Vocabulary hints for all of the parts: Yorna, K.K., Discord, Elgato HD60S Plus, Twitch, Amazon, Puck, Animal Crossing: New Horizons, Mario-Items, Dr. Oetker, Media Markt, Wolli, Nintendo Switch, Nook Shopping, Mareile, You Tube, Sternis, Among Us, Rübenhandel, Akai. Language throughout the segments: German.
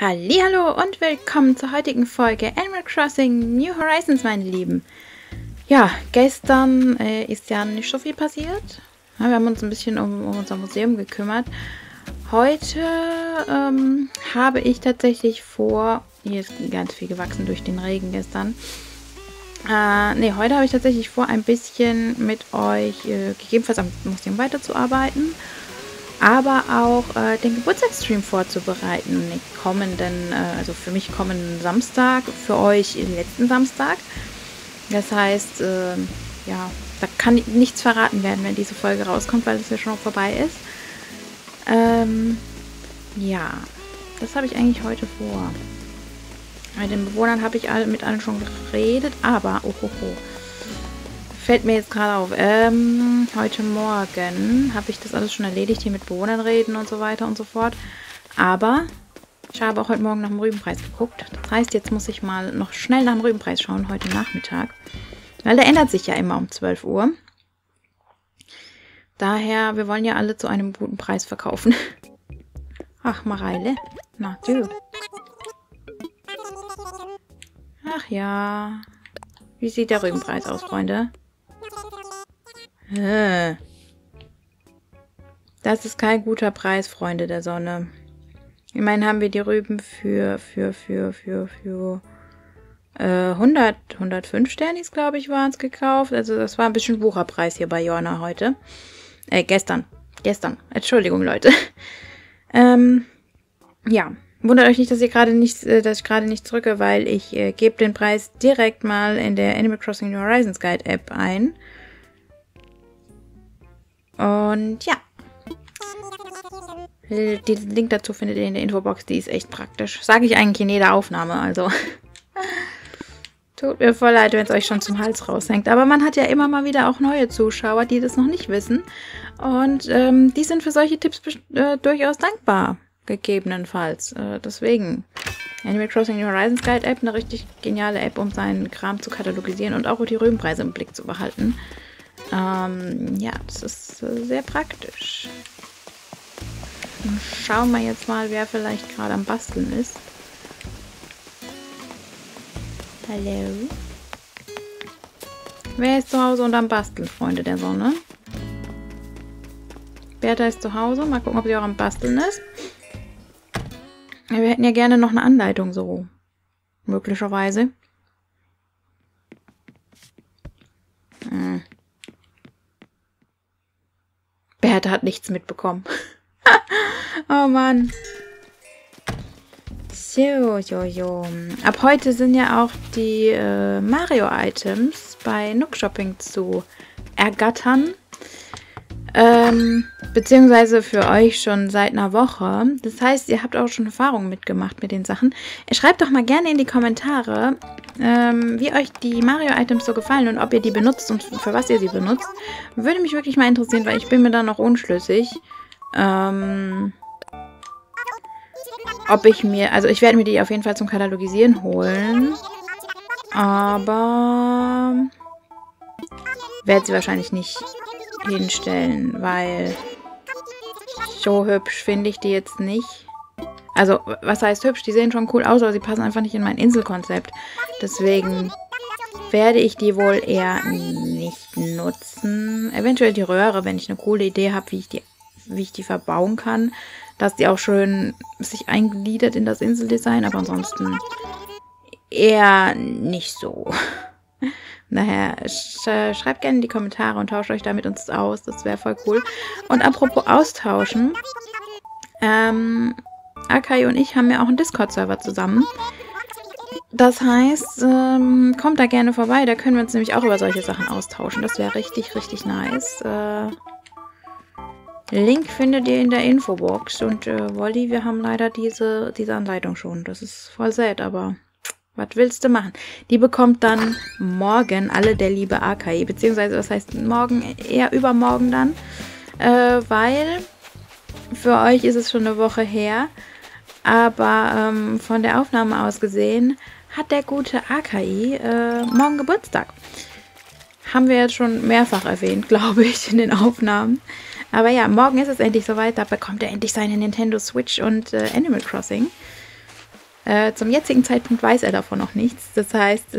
Hallihallo und willkommen zur heutigen Folge Animal Crossing New Horizons, meine Lieben. Ja, gestern ist ja nicht so viel passiert. Ja, wir haben uns ein bisschen um unser Museum gekümmert. Heute habe ich tatsächlich vor... Hier ist ganz viel gewachsen durch den Regen gestern. Heute habe ich tatsächlich vor, ein bisschen mit euch gegebenenfalls am Museum weiterzuarbeiten. Aber auch den Geburtstagsstream vorzubereiten, den kommenden, also für mich kommenden Samstag, für euch den letzten Samstag. Das heißt, ja, da kann nichts verraten werden, wenn diese Folge rauskommt, weil es ja schon vorbei ist. Ja, das habe ich eigentlich heute vor. Mit den Bewohnern habe ich mit allen schon geredet, aber, fällt mir jetzt gerade auf. Heute Morgen habe ich das alles schon erledigt, hier mit Bewohnern reden und so weiter und so fort. Aber ich habe auch heute Morgen nach dem Rübenpreis geguckt. Das heißt, jetzt muss ich mal noch schnell nach dem Rübenpreis schauen, heute Nachmittag. Weil der ändert sich ja immer um 12 Uhr. Daher, wir wollen ja alle zu einem guten Preis verkaufen. Ach, Mareile. Na, du. Ach ja. Wie sieht der Rübenpreis aus, Freunde? Das ist kein guter Preis, Freunde der Sonne. Immerhin haben wir die Rüben für 100, 105 Sternis, glaube ich, waren es gekauft. Also das war ein bisschen Wucherpreis hier bei Jorna heute. Gestern. Entschuldigung, Leute. Ja. Wundert euch nicht, dass ich gerade nicht drücke, weil ich gebe den Preis direkt mal in der Animal Crossing New Horizons Guide App ein. Und ja. Den Link dazu findet ihr in der Infobox, die ist echt praktisch. Sage ich eigentlich in jeder Aufnahme, also. Tut mir voll leid, wenn es euch schon zum Hals raushängt. Aber man hat ja immer mal wieder auch neue Zuschauer, die das noch nicht wissen. Und die sind für solche Tipps durchaus dankbar. Gegebenenfalls. Deswegen Animal Crossing New Horizons Guide App, eine richtig geniale App, um seinen Kram zu katalogisieren und auch die Rübenpreise im Blick zu behalten. Ja, das ist sehr praktisch. Und schauen wir jetzt mal, wer vielleicht gerade am Basteln ist. Hallo? Wer ist zu Hause und am Basteln, Freunde der Sonne? Bertha ist zu Hause. Mal gucken, ob sie auch am Basteln ist. Wir hätten ja gerne noch eine Anleitung, so möglicherweise. Bertha hat nichts mitbekommen. Oh Mann. So. Ab heute sind ja auch die Mario-Items bei Nook Shopping zu ergattern. Beziehungsweise für euch schon seit einer Woche. Das heißt, ihr habt auch schon Erfahrungen mitgemacht mit den Sachen. Schreibt doch mal gerne in die Kommentare, wie euch die Mario-Items so gefallen und ob ihr die benutzt und für was ihr sie benutzt. Würde mich wirklich mal interessieren, weil ich bin mir da noch unschlüssig. Ob ich mir... Also ich werde mir die auf jeden Fall zum Katalogisieren holen. Aber... werde sie wahrscheinlich nicht... hinstellen, weil so hübsch finde ich die jetzt nicht. Also, was heißt hübsch? Die sehen schon cool aus, aber sie passen einfach nicht in mein Inselkonzept. Deswegen werde ich die wohl eher nicht nutzen. Eventuell die Röhre, wenn ich eine coole Idee habe, wie ich die verbauen kann, dass die auch schön sich eingliedert in das Inseldesign, aber ansonsten eher nicht so. Daher, schreibt gerne in die Kommentare und tauscht euch da mit uns aus. Das wäre voll cool. Und apropos austauschen. Akai und ich haben ja auch einen Discord-Server zusammen. Das heißt, kommt da gerne vorbei. Da können wir uns nämlich auch über solche Sachen austauschen. Das wäre richtig, richtig nice. Link findet ihr in der Infobox. Und Wolli, wir haben leider diese Anleitung schon. Das ist voll sad, aber... was willst du machen? Die bekommt dann morgen alle der liebe Akai, beziehungsweise was heißt morgen, eher übermorgen dann, weil für euch ist es schon eine Woche her, aber von der Aufnahme aus gesehen hat der gute Akai morgen Geburtstag. Haben wir jetzt schon mehrfach erwähnt, glaube ich, in den Aufnahmen. Aber ja, morgen ist es endlich soweit, da bekommt er endlich seine Nintendo Switch und Animal Crossing. Zum jetzigen Zeitpunkt weiß er davon noch nichts. Das heißt,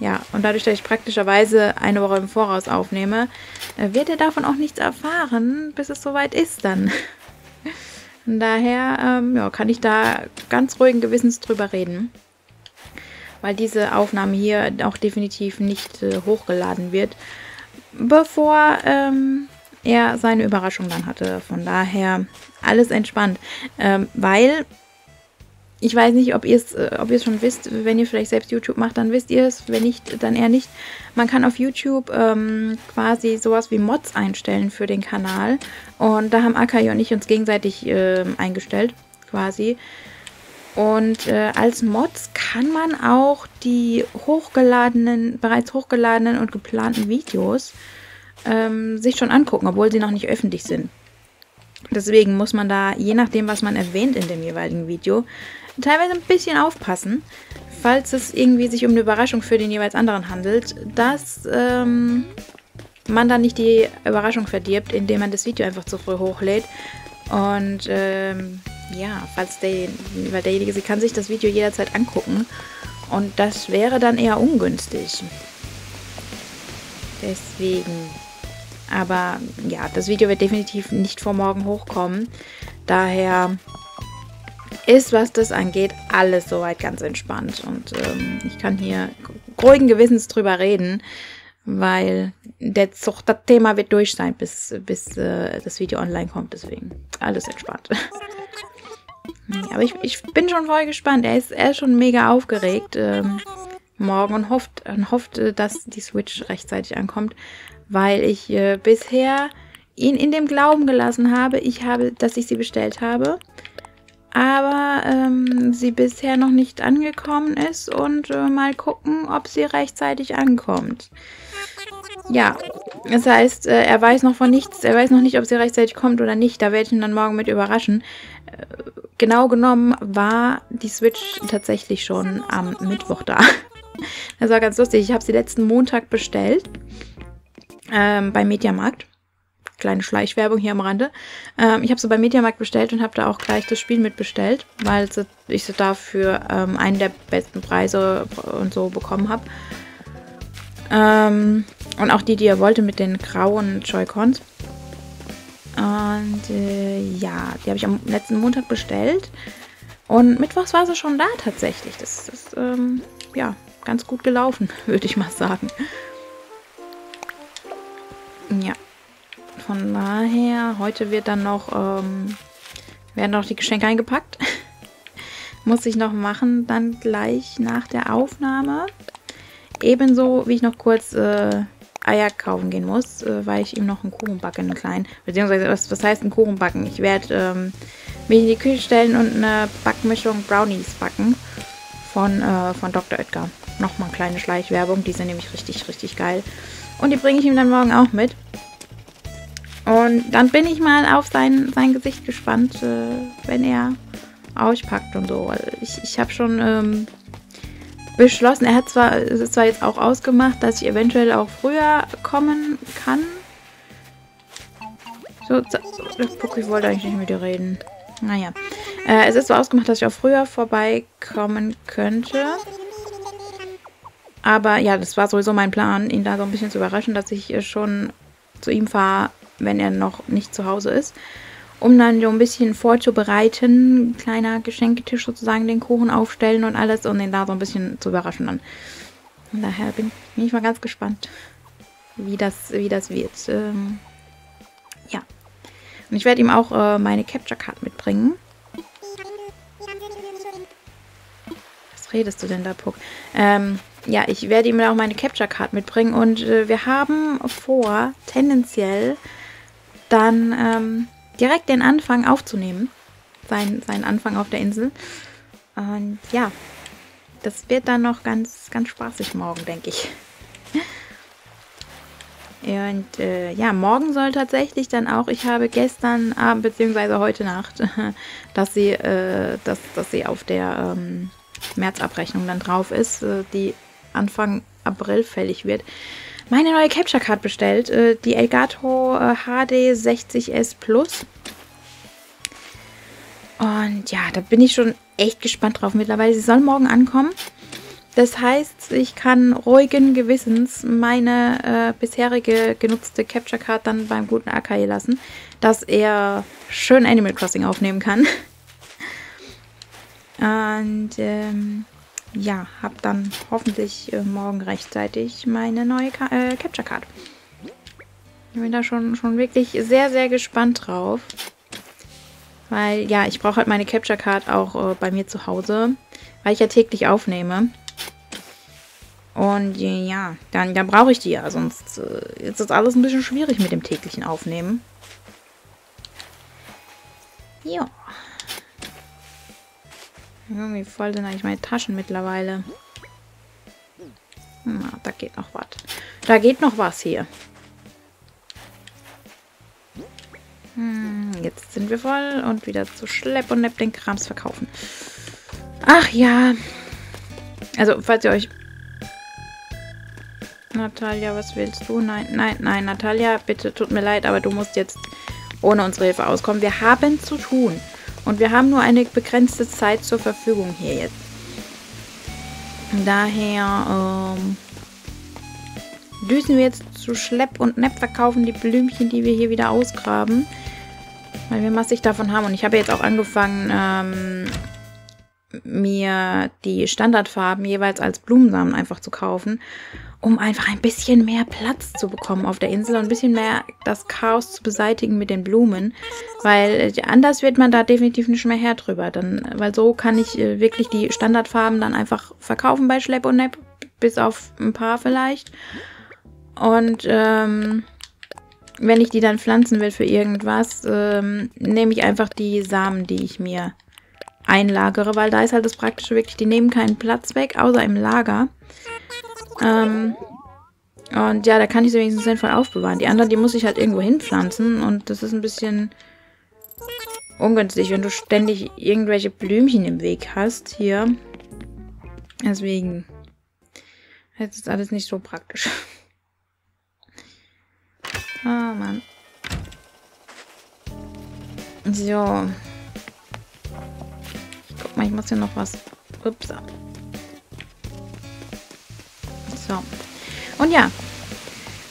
ja, und dadurch, dass ich praktischerweise eine Woche im Voraus aufnehme, wird er davon auch nichts erfahren, bis es soweit ist dann. Von daher ja, kann ich da ganz ruhigen Gewissens drüber reden, weil diese Aufnahme hier auch definitiv nicht hochgeladen wird, bevor er seine Überraschung dann hatte. Von daher alles entspannt, weil ich weiß nicht, ob ihr es schon wisst. Wenn ihr vielleicht selbst YouTube macht, dann wisst ihr es. Wenn nicht, dann eher nicht. Man kann auf YouTube quasi sowas wie Mods einstellen für den Kanal. Und da haben Akai und ich uns gegenseitig eingestellt, quasi. Und als Mods kann man auch die bereits hochgeladenen und geplanten Videos sich schon angucken, obwohl sie noch nicht öffentlich sind. Deswegen muss man da, je nachdem, was man erwähnt in dem jeweiligen Video, teilweise ein bisschen aufpassen, falls es irgendwie sich um eine Überraschung für den jeweils anderen handelt, dass man dann nicht die Überraschung verdirbt, indem man das Video einfach zu früh hochlädt. Und ja, weil derjenige, sie kann sich das Video jederzeit angucken und das wäre dann eher ungünstig. Deswegen. Aber ja, das Video wird definitiv nicht vor morgen hochkommen. Daher ist, was das angeht, alles soweit ganz entspannt. Und ich kann hier ruhigen Gewissens drüber reden, weil das Thema wird durch sein, bis das Video online kommt. Deswegen alles entspannt. Ja, aber ich bin schon voll gespannt. Er ist schon mega aufgeregt morgen und hofft, dass die Switch rechtzeitig ankommt, weil ich bisher ihn in dem Glauben gelassen habe, dass ich sie bestellt habe, aber sie bisher noch nicht angekommen ist und mal gucken, ob sie rechtzeitig ankommt. Ja, das heißt, er weiß noch von nichts, er weiß noch nicht, ob sie rechtzeitig kommt oder nicht, da werde ich ihn dann morgen mit überraschen. Genau genommen war die Switch tatsächlich schon am Mittwoch da. Das war ganz lustig, ich habe sie letzten Montag bestellt. Beim Media Markt. Kleine Schleichwerbung hier am Rande. Ich habe sie beim Media Markt bestellt und habe da auch gleich das Spiel mitbestellt, weil ich sie dafür einen der besten Preise und so bekommen habe. Und auch die er wollte mit den grauen Joy-Cons. Und ja, die habe ich am letzten Montag bestellt. Und mittwochs war sie schon da tatsächlich. Das ist ja ganz gut gelaufen, würde ich mal sagen. Ja, von daher, heute wird dann noch, werden noch die Geschenke eingepackt. Muss ich noch machen, dann gleich nach der Aufnahme. Ebenso, wie ich noch kurz Eier kaufen gehen muss, weil ich ihm noch einen Kuchen backe, einen kleinen. Beziehungsweise, was heißt einen Kuchen backen? Ich werde mich in die Küche stellen und eine Backmischung Brownies backen von Dr. Oetker. Nochmal eine kleine Schleichwerbung, die sind nämlich richtig, richtig geil. Und die bringe ich ihm dann morgen auch mit. Und dann bin ich mal auf sein Gesicht gespannt, wenn er auspackt und so. Also ich habe schon beschlossen, es ist zwar jetzt auch ausgemacht, dass ich eventuell auch früher kommen kann. So, ich wollte eigentlich nicht mit dir reden. Naja. Es ist zwar ausgemacht, dass ich auch früher vorbeikommen könnte. Aber ja, das war sowieso mein Plan, ihn da so ein bisschen zu überraschen, dass ich schon zu ihm fahre, wenn er noch nicht zu Hause ist, um dann so ein bisschen vorzubereiten, kleiner Geschenketisch sozusagen, den Kuchen aufstellen und alles und ihn da so ein bisschen zu überraschen dann. Und daher bin ich mal ganz gespannt, wie das wird. Ja. Und ich werde ihm auch meine Capture Card mitbringen. Was redest du denn da, Puck? Ja, ich werde ihm auch meine Capture Card mitbringen und wir haben vor, tendenziell dann direkt den Anfang aufzunehmen. Sein Anfang auf der Insel. Und ja, das wird dann noch ganz, ganz spaßig morgen, denke ich. Und ja, morgen soll tatsächlich dann auch, ich habe gestern Abend, beziehungsweise heute Nacht, dass sie auf der Märzabrechnung dann drauf ist, die Anfang April fällig wird, meine neue Capture Card bestellt, die Elgato HD60S Plus. Und ja, da bin ich schon echt gespannt drauf. Mittlerweile, sie soll morgen ankommen. Das heißt, ich kann ruhigen Gewissens meine bisherige genutzte Capture Card dann beim guten Akai lassen, dass er schön Animal Crossing aufnehmen kann. Und ja, habe dann hoffentlich morgen rechtzeitig meine neue Capture Card. Ich bin da schon wirklich sehr, sehr gespannt drauf. Weil, ja, ich brauche halt meine Capture Card auch bei mir zu Hause, weil ich ja täglich aufnehme. Und ja, dann brauche ich die ja, sonst ist das alles ein bisschen schwierig mit dem täglichen Aufnehmen. Ja. Irgendwie voll sind eigentlich meine Taschen mittlerweile. Na, da geht noch was. Da geht noch was hier. Jetzt sind wir voll und wieder zu Schlepp und Nepp den Krams verkaufen. Ach ja. Also, falls ihr euch... Natalia, was willst du? Nein, nein, nein, Natalia, bitte tut mir leid, aber du musst jetzt ohne unsere Hilfe auskommen. Wir haben zu tun. Und wir haben nur eine begrenzte Zeit zur Verfügung hier jetzt. Daher düsen wir jetzt zu Schlepp und Nepp, verkaufen die Blümchen, die wir hier wieder ausgraben. Weil wir massig davon haben. Und ich habe jetzt auch angefangen, mir die Standardfarben jeweils als Blumensamen einfach zu kaufen, um einfach ein bisschen mehr Platz zu bekommen auf der Insel und ein bisschen mehr das Chaos zu beseitigen mit den Blumen, weil anders wird man da definitiv nicht mehr Herr drüber, dann, weil so kann ich wirklich die Standardfarben dann einfach verkaufen bei Schlepp und Nepp, bis auf ein paar vielleicht. Und wenn ich die dann pflanzen will für irgendwas, nehme ich einfach die Samen, die ich mir einlagere, weil da ist halt das Praktische wirklich, die nehmen keinen Platz weg, außer im Lager. Und ja, da kann ich sie wenigstens sinnvoll aufbewahren. Die anderen, die muss ich halt irgendwo hinpflanzen und das ist ein bisschen ungünstig, wenn du ständig irgendwelche Blümchen im Weg hast hier. Deswegen, jetzt ist alles nicht so praktisch. Oh Mann. So. Guck mal, ich muss hier noch was... Ups. So. Und ja,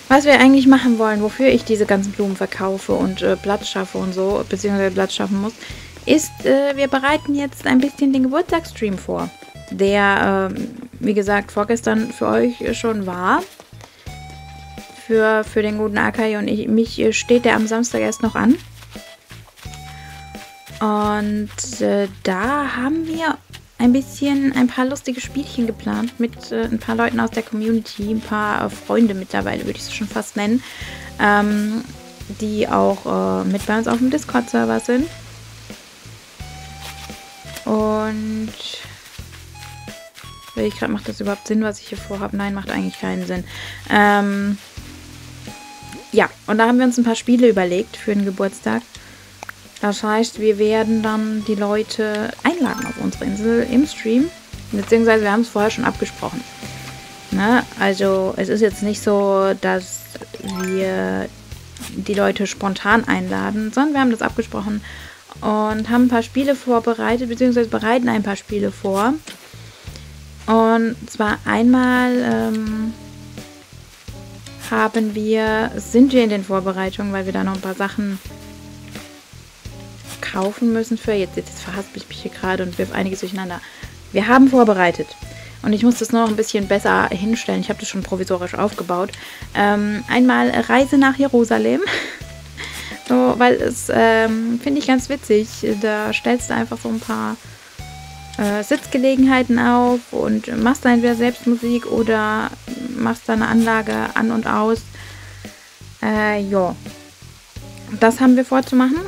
was wir eigentlich machen wollen, wofür ich diese ganzen Blumen verkaufe und Platz schaffe und so, beziehungsweise Platz schaffen muss, ist, wir bereiten jetzt ein bisschen den Geburtstagsstream vor, der, wie gesagt, vorgestern für euch schon war. Für den guten Akai und mich steht der am Samstag erst noch an. Und da haben wir ein paar lustige Spielchen geplant mit ein paar Leuten aus der Community, ein paar Freunde mittlerweile, würde ich es schon fast nennen, die auch mit bei uns auf dem Discord-Server sind. Und ich gerade, macht das überhaupt Sinn, was ich hier vorhabe? Nein, macht eigentlich keinen Sinn. Ja, und da haben wir uns ein paar Spiele überlegt für den Geburtstag. Das heißt, wir werden dann die Leute einladen auf unsere Insel im Stream. Beziehungsweise wir haben es vorher schon abgesprochen. Ne? Also es ist jetzt nicht so, dass wir die Leute spontan einladen, sondern wir haben das abgesprochen und haben ein paar Spiele vorbereitet, beziehungsweise bereiten ein paar Spiele vor. Und zwar einmal sind wir in den Vorbereitungen, weil wir da noch ein paar Sachen kaufen müssen für... Jetzt verhaspel ich mich hier gerade und wirf einiges durcheinander. Wir haben vorbereitet. Und ich muss das nur noch ein bisschen besser hinstellen. Ich habe das schon provisorisch aufgebaut. Einmal Reise nach Jerusalem. So, weil es, finde ich ganz witzig. Da stellst du einfach so ein paar Sitzgelegenheiten auf und machst dann entweder selbst Musik oder machst da eine Anlage an und aus. Ja. Das haben wir vorzumachen.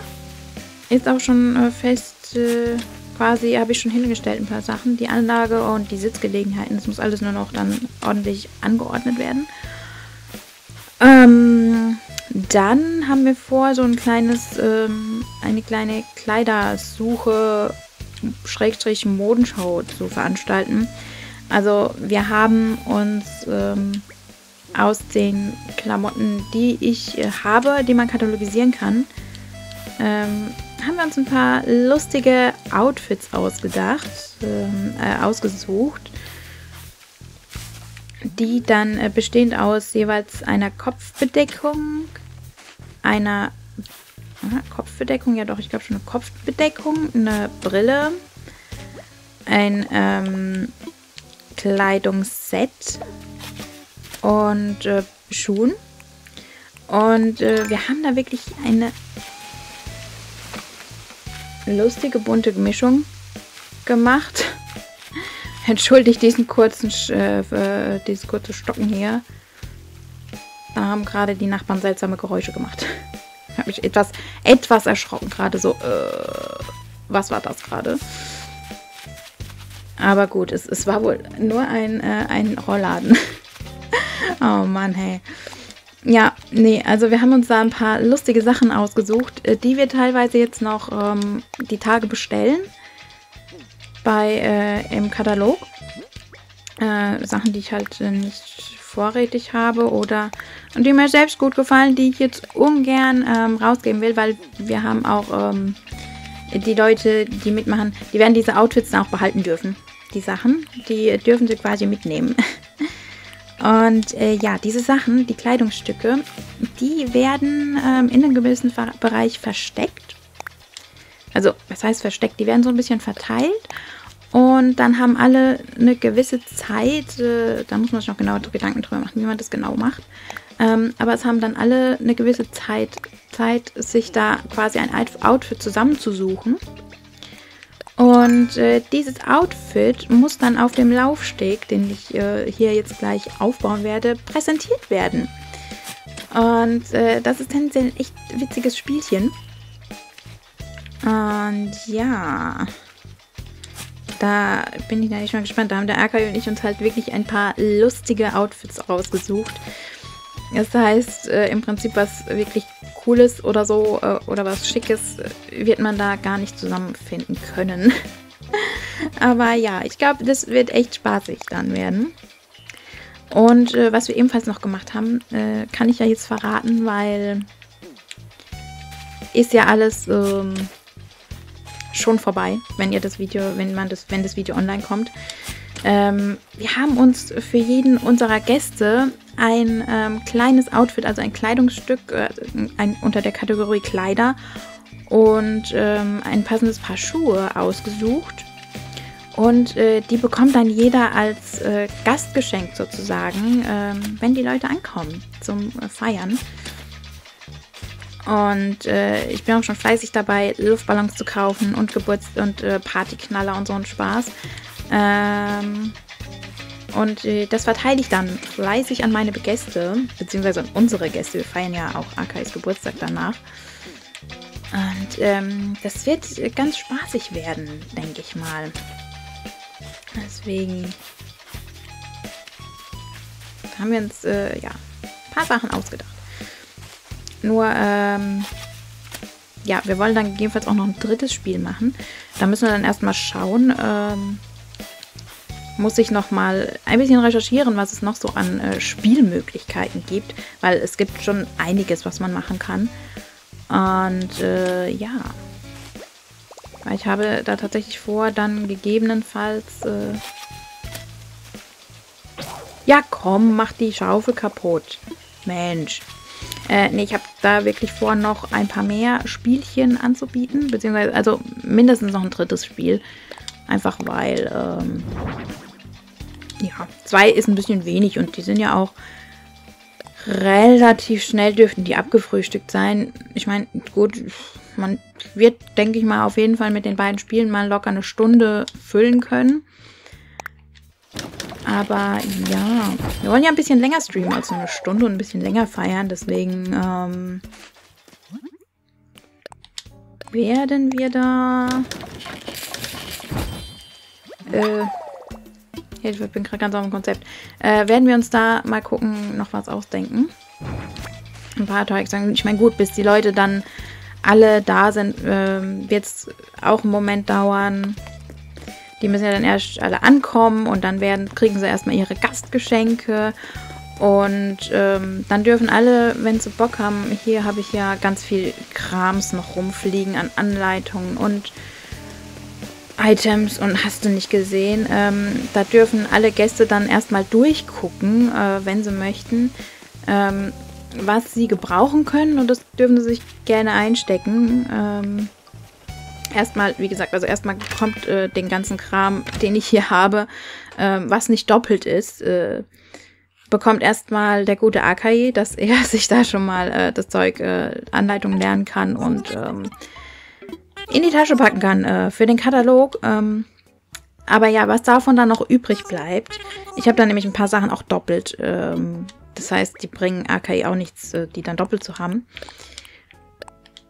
Ist auch schon fest, quasi habe ich schon hingestellt ein paar Sachen. Die Anlage und die Sitzgelegenheiten. Das muss alles nur noch dann ordentlich angeordnet werden. Dann haben wir vor, so ein kleines, eine kleine Kleidersuche Schrägstrich Modenschau zu veranstalten. Also wir haben uns aus den Klamotten, die ich habe, die man katalogisieren kann, haben wir uns ein paar lustige Outfits ausgesucht, die dann bestehend aus jeweils einer Kopfbedeckung, eine Kopfbedeckung, eine Brille, ein Kleidungsset und Schuhen. Und wir haben da wirklich eine lustige, bunte Mischung gemacht. Entschuldigt dieses kurze Stocken hier. Da haben gerade die Nachbarn seltsame Geräusche gemacht. Ich habe mich etwas erschrocken gerade. So, was war das gerade? Aber gut, es war wohl nur ein Rollladen. Oh Mann, hey. Ja, nee, also wir haben uns da ein paar lustige Sachen ausgesucht, die wir teilweise jetzt noch die Tage bestellen im Katalog. Sachen, die ich halt nicht vorrätig habe und die mir selbst gut gefallen, die ich jetzt ungern rausgeben will, weil wir haben auch die Leute, die mitmachen, die werden diese Outfits dann auch behalten dürfen. Die Sachen, die dürfen sie quasi mitnehmen. Und ja, diese Sachen, die Kleidungsstücke, die werden in einem gewissen Bereich versteckt. Also, was heißt versteckt? Die werden so ein bisschen verteilt. Und dann haben alle eine gewisse Zeit, da muss man sich noch genau Gedanken drüber machen, wie man das genau macht. Aber es haben dann alle eine gewisse Zeit, sich da quasi ein Outfit zusammenzusuchen. Und dieses Outfit muss dann auf dem Laufsteg, den ich hier jetzt gleich aufbauen werde, präsentiert werden. Und das ist tendenziell ein echt witziges Spielchen. Und ja, da bin ich natürlich mal gespannt. Da haben der Akai und ich uns halt wirklich ein paar lustige Outfits rausgesucht. Das heißt, im Prinzip was wirklich Cooles oder so oder was Schickes wird man da gar nicht zusammenfinden können. Aber ja, ich glaube, das wird echt spaßig dann werden. Und was wir ebenfalls noch gemacht haben, kann ich ja jetzt verraten, weil ist ja alles schon vorbei, wenn das Video online kommt. Wir haben uns für jeden unserer Gäste ein kleines Outfit, also ein Kleidungsstück unter der Kategorie Kleider und ein passendes Paar Schuhe ausgesucht. Und die bekommt dann jeder als Gastgeschenk sozusagen, wenn die Leute ankommen zum Feiern. Und ich bin auch schon fleißig dabei, Luftballons zu kaufen und Partyknaller und so einen Spaß. Und das verteile ich dann fleißig an meine Gäste, beziehungsweise an unsere Gäste. Wir feiern ja auch Akais Geburtstag danach. Und das wird ganz spaßig werden, denke ich mal. Deswegen haben wir uns ja, ein paar Sachen ausgedacht. Nur, ja, wir wollen dann gegebenenfalls auch noch ein drittes Spiel machen. Da müssen wir dann erstmal schauen. Muss ich nochmal ein bisschen recherchieren, was es noch so an Spielmöglichkeiten gibt. Weil es gibt schon einiges, was man machen kann. Und ja, ich habe da tatsächlich vor, dann gegebenenfalls... ja, komm, mach die Schaufel kaputt. Mensch. Nee, ich habe da wirklich vor, noch ein paar mehr Spielchen anzubieten, beziehungsweise also mindestens noch ein drittes Spiel. Einfach weil, ja, 2 ist ein bisschen wenig und die sind ja auch relativ schnell, dürften die abgefrühstückt sein. Ich meine, gut, man wird, denke ich mal, auf jeden Fall mit den beiden Spielen mal locker eine Stunde füllen können. Aber ja, wir wollen ja ein bisschen länger streamen als nur eine Stunde und ein bisschen länger feiern. Deswegen werden wir da... ich bin gerade ganz auf dem Konzept. Werden wir uns da mal gucken, noch was ausdenken. Ein paar Tage sagen, ich meine gut, bis die Leute dann alle da sind, wird es auch einen Moment dauern. Die müssen ja dann erst alle ankommen und dann kriegen sie erstmal ihre Gastgeschenke Und dann dürfen alle, wenn sie Bock haben, hier habe ich ja ganz viel Krams noch rumfliegen an Anleitungen und Items und hast du nicht gesehen. Da dürfen alle Gäste dann erstmal durchgucken, wenn sie möchten, was sie gebrauchen können, und das dürfen sie sich gerne einstecken. Erstmal, wie gesagt, also erstmal kommt den ganzen Kram, den ich hier habe, was nicht doppelt ist, bekommt erstmal der gute Akai, dass er sich da schon mal das Zeug, Anleitung lernen kann und in die Tasche packen kann für den Katalog. Aber ja, was davon dann noch übrig bleibt, ich habe da nämlich ein paar Sachen auch doppelt. Das heißt, die bringen Akai auch nichts, die dann doppelt zu haben.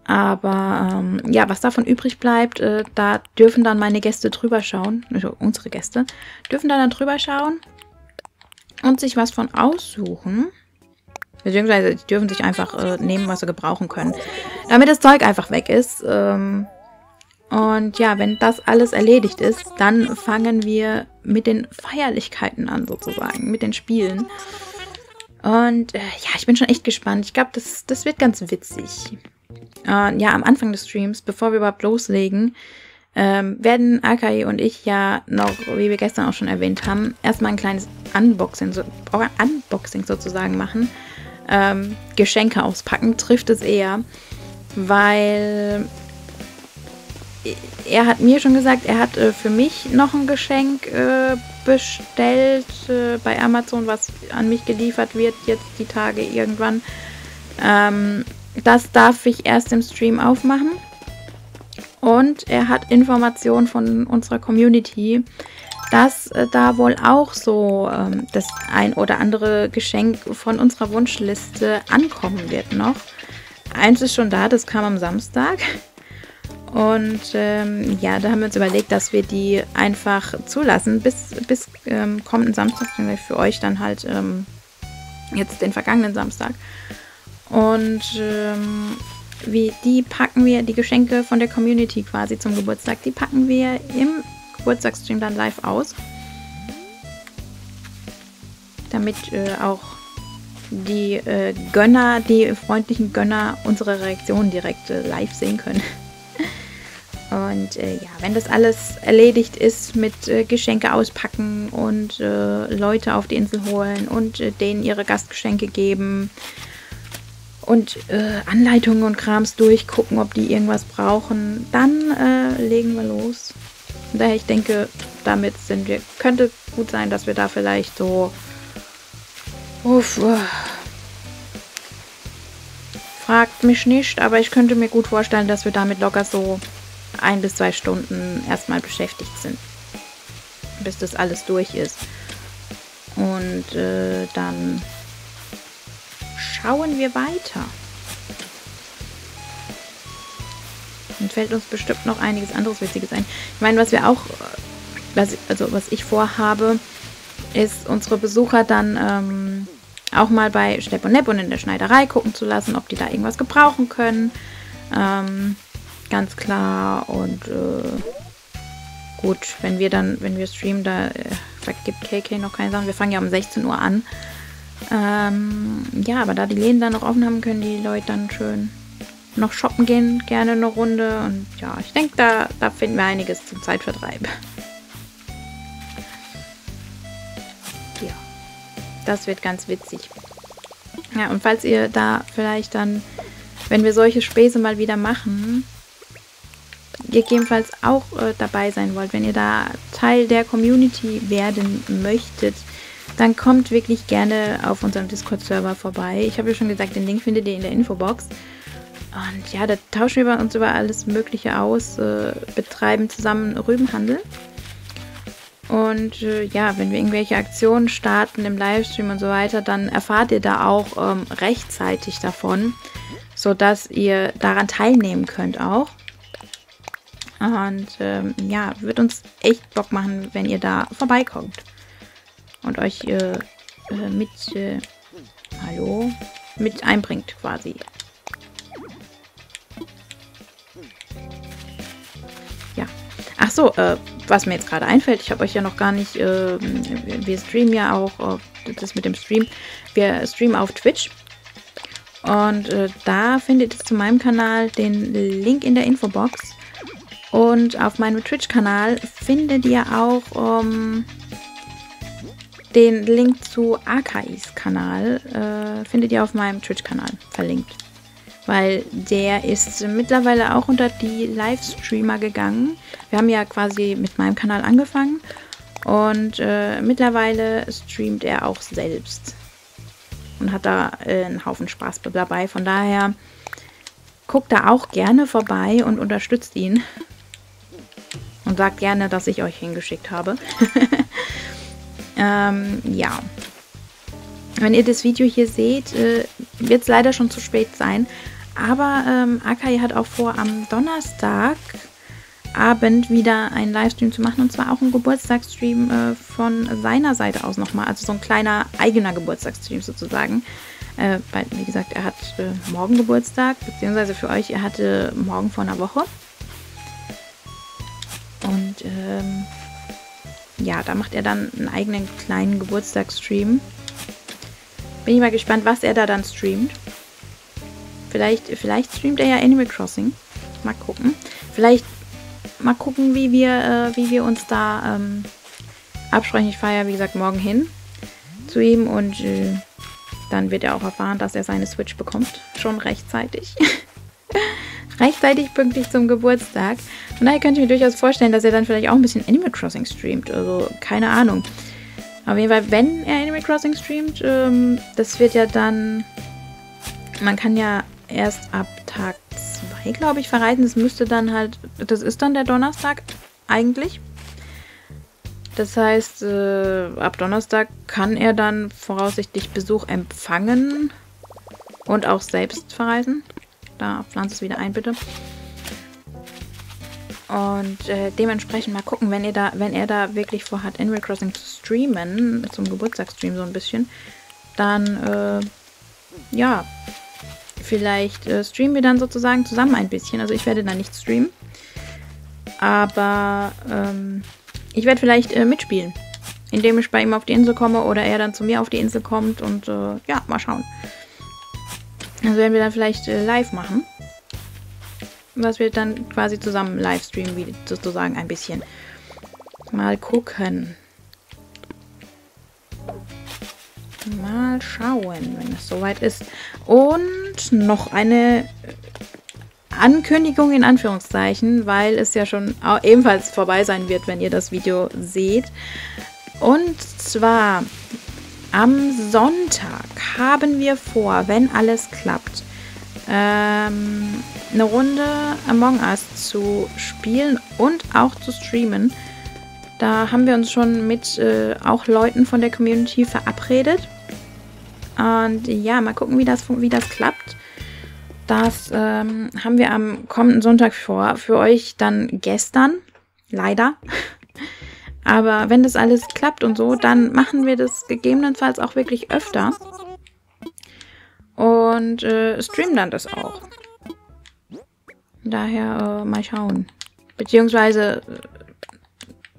Aber ja, was davon übrig bleibt, da dürfen dann meine Gäste drüber schauen, also unsere Gäste, dürfen dann drüber schauen und sich was von aussuchen. Beziehungsweise die dürfen sich einfach nehmen, was sie gebrauchen können. Damit das Zeug einfach weg ist. Und ja, wenn das alles erledigt ist, dann fangen wir mit den Feierlichkeiten an, sozusagen. Mit den Spielen. Und ja, ich bin schon echt gespannt. Ich glaube, das wird ganz witzig. Ja, am Anfang des Streams, bevor wir überhaupt loslegen, werden Akai und ich ja noch, wie wir gestern auch schon erwähnt haben, erstmal ein kleines Unboxing, Unboxing sozusagen machen. Geschenke auspacken trifft es eher, weil er hat mir schon gesagt, er hat für mich noch ein Geschenk bestellt bei Amazon, was an mich geliefert wird jetzt die Tage irgendwann. Das darf ich erst im Stream aufmachen. Und er hat Informationen von unserer Community, dass da wohl auch so das ein oder andere Geschenk von unserer Wunschliste ankommen wird noch. Eins ist schon da, das kam am Samstag. Und ja, da haben wir uns überlegt, dass wir die einfach zulassen, bis kommenden Samstag, für euch dann halt jetzt den vergangenen Samstag. Und die packen wir, die Geschenke von der Community quasi zum Geburtstag, die packen wir im Geburtstagsstream dann live aus. Damit auch die Gönner, die freundlichen Gönner unsere Reaktionen direkt live sehen können. Und ja, wenn das alles erledigt ist mit Geschenke auspacken und Leute auf die Insel holen und denen ihre Gastgeschenke geben, und Anleitungen und Krams durchgucken, ob die irgendwas brauchen. Dann legen wir los. Und daher, ich denke, damit sind wir. Könnte gut sein, dass wir da vielleicht so fragt mich nicht, aber ich könnte mir gut vorstellen, dass wir damit locker so 1 bis 2 Stunden erstmal beschäftigt sind. Bis das alles durch ist. Und dann schauen wir weiter. Dann fällt uns bestimmt noch einiges anderes Witziges ein. Ich meine, was wir auch, was ich vorhabe, ist, unsere Besucher dann auch mal bei Stepp und Nepp und in der Schneiderei gucken zu lassen, ob die da irgendwas gebrauchen können. Ganz klar. Und gut, wenn wir streamen, da vergibt K.K. noch keine Sachen. Wir fangen ja um 16 Uhr an. Ja, aber da die Läden dann noch offen haben, können die Leute dann schön noch shoppen gehen, gerne eine Runde. Und ja, ich denke, da finden wir einiges zum Zeitvertreib. Ja, das wird ganz witzig. Ja, und falls ihr da vielleicht dann, wenn wir solche Späße mal wieder machen, gegebenenfalls auch dabei sein wollt, wenn ihr da Teil der Community werden möchtet, dann kommt wirklich gerne auf unserem Discord-Server vorbei. Ich habe ja schon gesagt, den Link findet ihr in der Infobox. Und ja, da tauschen wir uns über alles Mögliche aus, betreiben zusammen Rübenhandel. Und ja, wenn wir irgendwelche Aktionen starten im Livestream und so weiter, dann erfahrt ihr da auch rechtzeitig davon, sodass ihr daran teilnehmen könnt auch. Und ja, wird uns echt Bock machen, wenn ihr da vorbeikommt. Und euch mit einbringt quasi. Ja. Ach so, was mir jetzt gerade einfällt, ich habe euch ja noch gar nicht, wir streamen ja auch, das mit dem Stream, wir streamen auf Twitch. Und da findet ihr zu meinem Kanal den Link in der Infobox. Und auf meinem Twitch-Kanal findet ihr auch den Link zu Akais Kanal, findet ihr auf meinem Twitch-Kanal verlinkt. Weil der ist mittlerweile auch unter die Livestreamer gegangen. Wir haben ja quasi mit meinem Kanal angefangen und mittlerweile streamt er auch selbst. Und hat da einen Haufen Spaß dabei. Von daher guckt da auch gerne vorbei und unterstützt ihn. Und sagt gerne, dass ich euch hingeschickt habe. Ja. Wenn ihr das Video hier seht, wird es leider schon zu spät sein. Aber Akai hat auch vor, am Donnerstagabend wieder einen Livestream zu machen. Und zwar auch einen Geburtstagsstream von seiner Seite aus nochmal. Also so ein kleiner eigener Geburtstagsstream sozusagen. Weil, wie gesagt, er hat morgen Geburtstag. Beziehungsweise für euch, er hatte morgen vor einer Woche. Und ja, da macht er dann einen eigenen kleinen Geburtstagsstream. Bin ich mal gespannt, was er da dann streamt. Vielleicht streamt er ja Animal Crossing. Mal gucken. Vielleicht mal gucken, wie wir uns da absprechen. Ich fahre ja, wie gesagt, morgen hin zu ihm und dann wird er auch erfahren, dass er seine Switch bekommt. Schon rechtzeitig. Rechtzeitig pünktlich zum Geburtstag. Und daher könnte ich mir durchaus vorstellen, dass er dann vielleicht auch ein bisschen Animal Crossing streamt. Also, keine Ahnung. Auf jeden Fall, wenn er Animal Crossing streamt, das wird ja dann... Man kann ja erst ab Tag 2, glaube ich, verreisen. Das müsste dann halt... Das ist dann der Donnerstag eigentlich. Das heißt, ab Donnerstag kann er dann voraussichtlich Besuch empfangen und auch selbst verreisen. Da pflanzt es wieder ein, bitte. Und dementsprechend mal gucken, wenn er da wirklich vorhat, Animal Crossing zu streamen, zum Geburtstagsstream so ein bisschen, dann, ja, vielleicht streamen wir dann sozusagen zusammen ein bisschen. Also ich werde da nicht streamen, aber ich werde vielleicht mitspielen, indem ich bei ihm auf die Insel komme oder er dann zu mir auf die Insel kommt und ja, mal schauen. Also werden wir dann vielleicht live machen. Was wir dann quasi zusammen livestreamen, wie sozusagen ein bisschen. Mal gucken. Mal schauen, wenn es soweit ist. Und noch eine Ankündigung in Anführungszeichen, weil es ja schon ebenfalls vorbei sein wird, wenn ihr das Video seht. Und zwar am Sonntag haben wir vor, wenn alles klappt, eine Runde Among Us zu spielen und auch zu streamen. Da haben wir uns schon mit auch Leuten von der Community verabredet. Und ja, mal gucken, wie das klappt. Das haben wir am kommenden Sonntag vor. Für euch dann gestern, leider. Aber wenn das alles klappt und so, dann machen wir das gegebenenfalls auch wirklich öfter. Und streamen dann das auch. Daher mal schauen. Beziehungsweise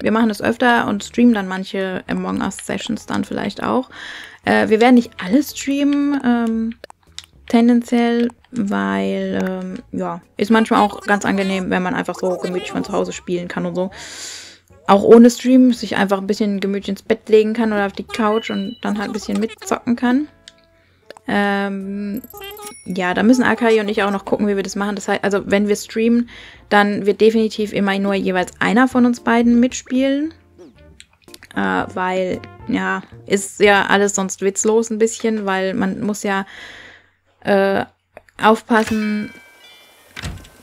wir machen das öfter und streamen dann manche Among Us Sessions dann vielleicht auch. Wir werden nicht alles streamen, tendenziell, weil, ja, ist manchmal auch ganz angenehm, wenn man einfach so gemütlich von zu Hause spielen kann und so. Auch ohne Stream, sich einfach ein bisschen gemütlich ins Bett legen kann oder auf die Couch und dann halt ein bisschen mitzocken kann. Ja, da müssen Akai und ich auch noch gucken, wie wir das machen. Das heißt, also wenn wir streamen, dann wird definitiv immer nur jeweils einer von uns beiden mitspielen. Weil, ja, ist ja alles sonst witzlos ein bisschen, weil man muss ja aufpassen,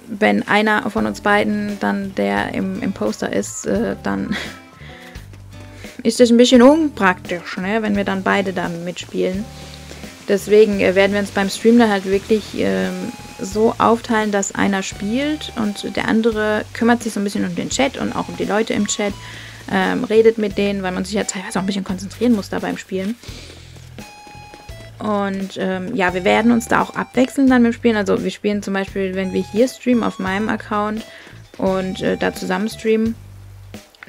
wenn einer von uns beiden dann der im Poster ist, dann ist das ein bisschen unpraktisch, ne? Wenn wir dann beide da mitspielen. Deswegen werden wir uns beim Stream dann halt wirklich so aufteilen, dass einer spielt und der andere kümmert sich so ein bisschen um den Chat und auch um die Leute im Chat, redet mit denen, weil man sich ja teilweise auch ein bisschen konzentrieren muss da beim Spielen. Und ja, wir werden uns da auch abwechseln dann beim Spielen. Also wir spielen zum Beispiel, wenn wir hier streamen auf meinem Account und da zusammen streamen,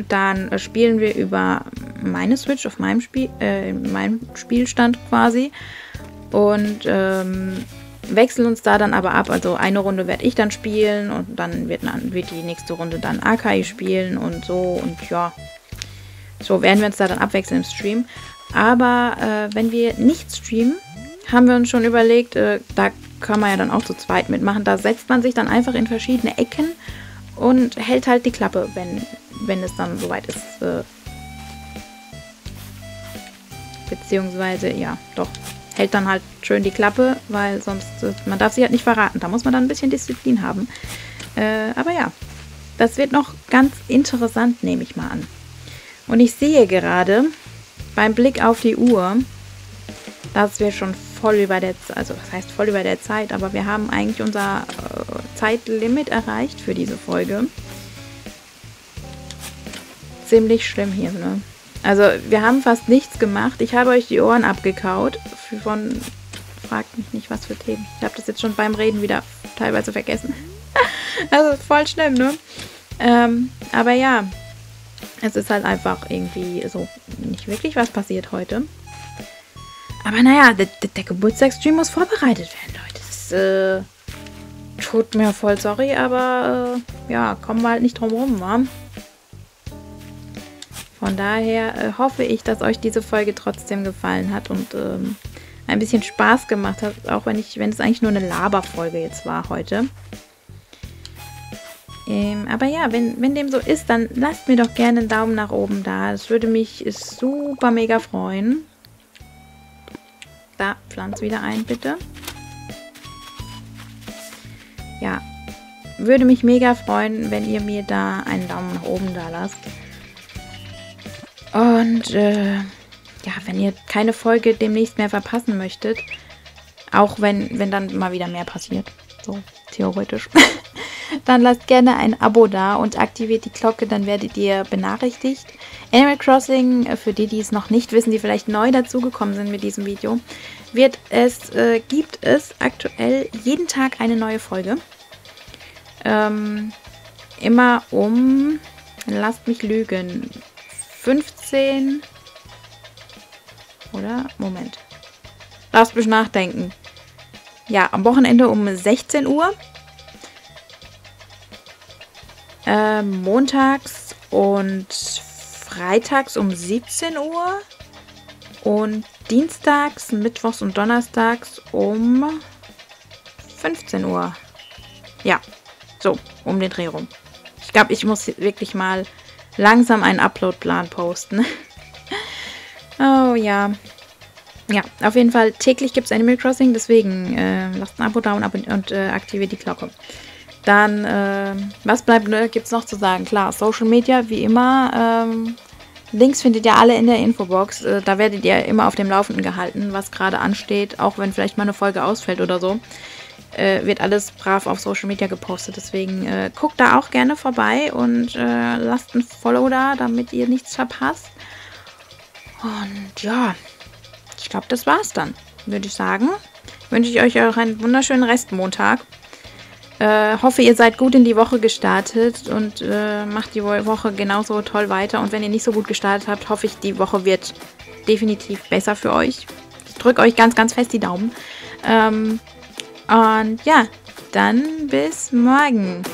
Dann spielen wir über meine Switch auf meinem Spiel, meinem Spielstand quasi. Und wechseln uns da dann aber ab. Also eine Runde werde ich dann spielen und dann wird die nächste Runde dann Akai spielen und so. Und ja, so werden wir uns da dann abwechseln im Stream. Aber wenn wir nicht streamen, haben wir uns schon überlegt, da kann man ja dann auch zu zweit mitmachen. Da setzt man sich dann einfach in verschiedene Ecken und hält halt die Klappe, wenn es dann soweit ist. Beziehungsweise, ja, doch. Hält dann halt schön die Klappe, weil sonst, man darf sie halt nicht verraten. Da muss man dann ein bisschen Disziplin haben. Aber ja, das wird noch ganz interessant, nehme ich mal an. Und ich sehe gerade, beim Blick auf die Uhr, dass wir schon voll über der Zeit, also das heißt voll über der Zeit, aber wir haben eigentlich unser Zeitlimit erreicht für diese Folge. Ziemlich schlimm hier, ne? Also wir haben fast nichts gemacht. Ich habe euch die Ohren abgekaut von, fragt mich nicht, was für Themen. Ich habe das jetzt schon beim Reden wieder teilweise vergessen. Also voll schlimm, ne? Aber ja, es ist halt einfach irgendwie so nicht wirklich was passiert heute. Aber naja, der Geburtstagsstream muss vorbereitet werden, Leute. Das tut mir voll sorry, aber ja, kommen wir halt nicht drum rum, wa? Von daher hoffe ich, dass euch diese Folge trotzdem gefallen hat und ein bisschen Spaß gemacht hat, auch wenn es eigentlich nur eine Laberfolge jetzt war heute. Aber ja, wenn dem so ist, dann lasst mir doch gerne einen Daumen nach oben da. Das würde mich super mega freuen. Da, pflanz wieder ein, bitte. Ja, würde mich mega freuen, wenn ihr mir da einen Daumen nach oben da lasst. Und ja, wenn ihr keine Folge demnächst mehr verpassen möchtet, auch wenn dann mal wieder mehr passiert, so theoretisch, dann lasst gerne ein Abo da und aktiviert die Glocke, dann werdet ihr benachrichtigt. Animal Crossing, für die, die es noch nicht wissen, die vielleicht neu dazugekommen sind mit diesem Video, gibt es aktuell jeden Tag eine neue Folge. Immer um, lasst mich lügen, 15 oder? Moment. Darfst du nachdenken. Ja, am Wochenende um 16 Uhr. Montags und freitags um 17 Uhr. Und dienstags, mittwochs und donnerstags um 15 Uhr. Ja, so, um den Dreh rum. Ich glaube, ich muss wirklich mal langsam einen Uploadplan posten. Oh ja. Ja, auf jeden Fall täglich gibt es Animal Crossing, deswegen lasst ein Abo da und aktiviert die Glocke. Dann, was bleibt, ne, gibt es noch zu sagen? Klar, Social Media, wie immer. Links findet ihr alle in der Infobox. Da werdet ihr immer auf dem Laufenden gehalten, was gerade ansteht, auch wenn vielleicht mal eine Folge ausfällt oder so. Wird alles brav auf Social Media gepostet. Deswegen guckt da auch gerne vorbei und lasst ein Follow da, damit ihr nichts verpasst. Und ja, ich glaube, das war's dann, würde ich sagen. Wünsche ich euch auch einen wunderschönen Restmontag. Hoffe, ihr seid gut in die Woche gestartet und macht die Woche genauso toll weiter. Und wenn ihr nicht so gut gestartet habt, hoffe ich, die Woche wird definitiv besser für euch. Ich drücke euch ganz, ganz fest die Daumen. Und ja, dann bis morgen.